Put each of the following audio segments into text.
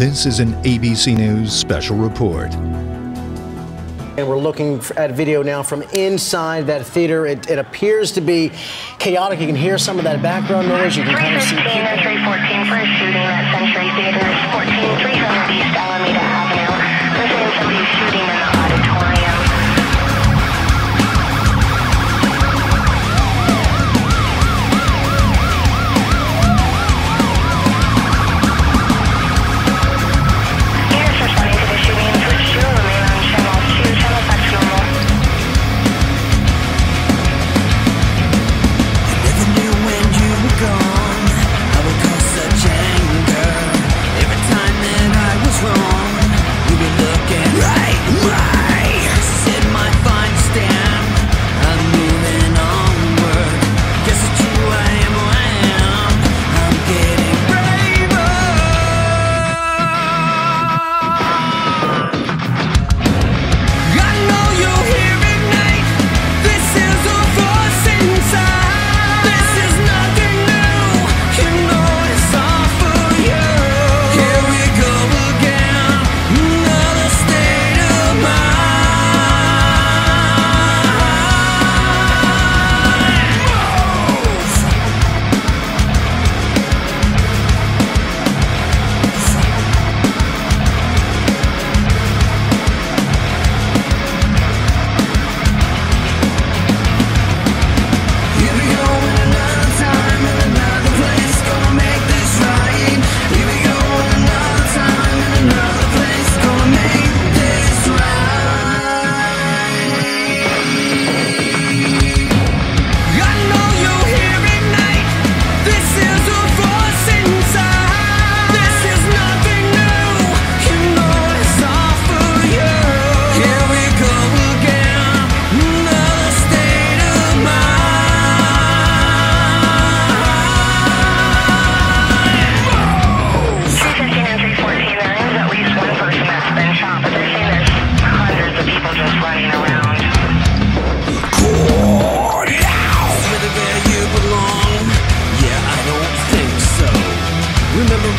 This is an ABC News special report. And we're looking at video now from inside that theater. It appears to be chaotic. You can hear some of that background noise. You can kind of see people. 314 for a shooting at Century Theater. 14300 East Alameda Avenue. There's been somebody shooting in the auditorium.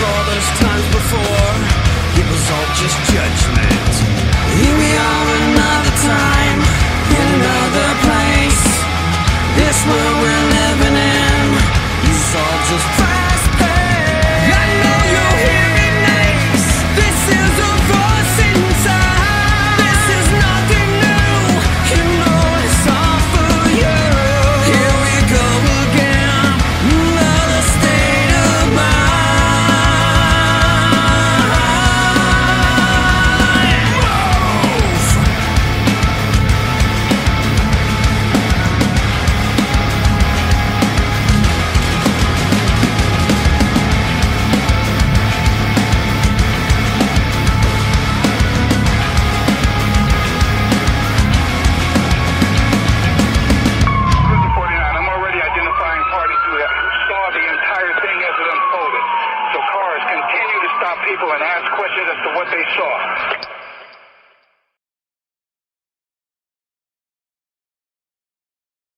All those times before, it was all just judgment. Here we are another time, in another place. This world we're living in is all just fast paced. I know you're hearing names. This is a voice inside. This is nothing new. You know it's all for you. Here we go again, another state of mind. People and ask questions as to what they saw.